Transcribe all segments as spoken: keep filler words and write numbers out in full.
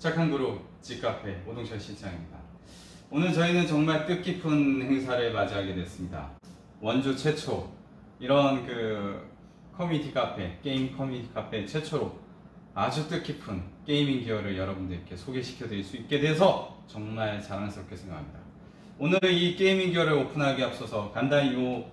착한 그룹, 집카페, 오동철 실장입니다. 오늘 저희는 정말 뜻깊은 행사를 맞이하게 됐습니다. 원주 최초, 이런 그 커뮤니티 카페, 게임 커뮤니티 카페 최초로 아주 뜻깊은 게이밍 기어를 여러분들께 소개시켜 드릴 수 있게 돼서 정말 자랑스럽게 생각합니다. 오늘 이 게이밍 기어를 오픈하기 앞서서 간단히 이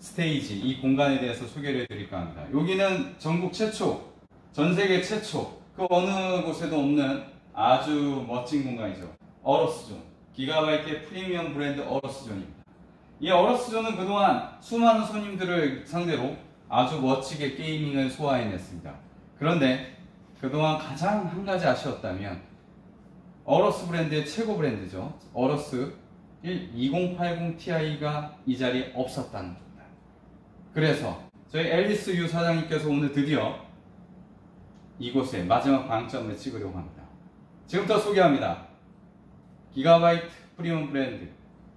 스테이지, 이 공간에 대해서 소개를 해드릴까 합니다. 여기는 전국 최초, 전세계 최초, 그 어느 곳에도 없는 아주 멋진 공간이죠. 어로스존, 기가바이트의 프리미엄 브랜드 어로스존입니다. 이 어로스존은 그동안 수많은 손님들을 상대로 아주 멋지게 게이밍을 소화해냈습니다. 그런데 그동안 가장 한 가지 아쉬웠다면 어로스 브랜드의 최고 브랜드죠. 어로스 이공팔공 티아이가 이 자리에 없었다는 겁니다. 그래서 저희 엘리스 유 사장님께서 오늘 드디어 이곳에 마지막 방점을 찍으려고 합니다. 지금부터 소개합니다. 기가바이트 프리미엄 브랜드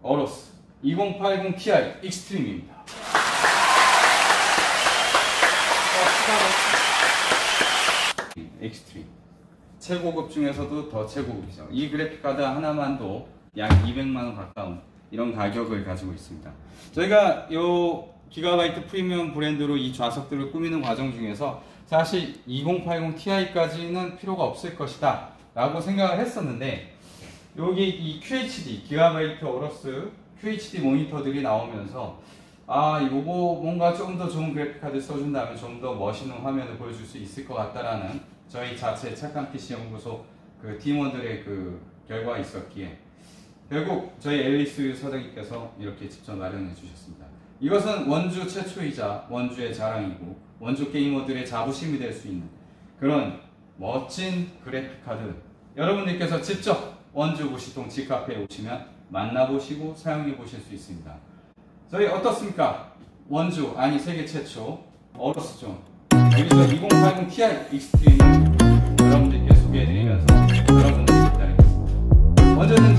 어로스 이공팔공 티아이 익스트림입니다. 익스트림 최고급 중에서도 더 최고급이죠. 이 그래픽카드 하나만도 약 이백만 원 가까운 이런 가격을 가지고 있습니다. 저희가 이 기가바이트 프리미엄 브랜드로 이 좌석들을 꾸미는 과정 중에서 사실 이공팔공 티아이까지는 필요가 없을 것이다 라고 생각을 했었는데, 여기 이 큐에이치디 기가바이트 어로스 큐에이치디 모니터들이 나오면서 아, 요거 뭔가 조금 더 좋은 그래픽카드 써준다면 좀 더 멋있는 화면을 보여줄 수 있을 것 같다라는 저희 자체 착한 피씨 연구소 그 팀원들의 그 결과가 있었기에 결국 저희 엘리스 사장님께서 이렇게 직접 마련해 주셨습니다. 이것은 원주 최초이자 원주의 자랑이고 원주 게이머들의 자부심이 될 수 있는 그런 멋진 그래픽카드, 여러분들께서 직접 원주 구시동 집카페에 오시면 만나보시고 사용해 보실 수 있습니다. 저희 어떻습니까? 원주, 아니 세계 최초 어로스존 여기서 이공팔공 티아이 익스트림 여러분들께 소개해드리면서 여러분들 기다리겠습니다. 먼저는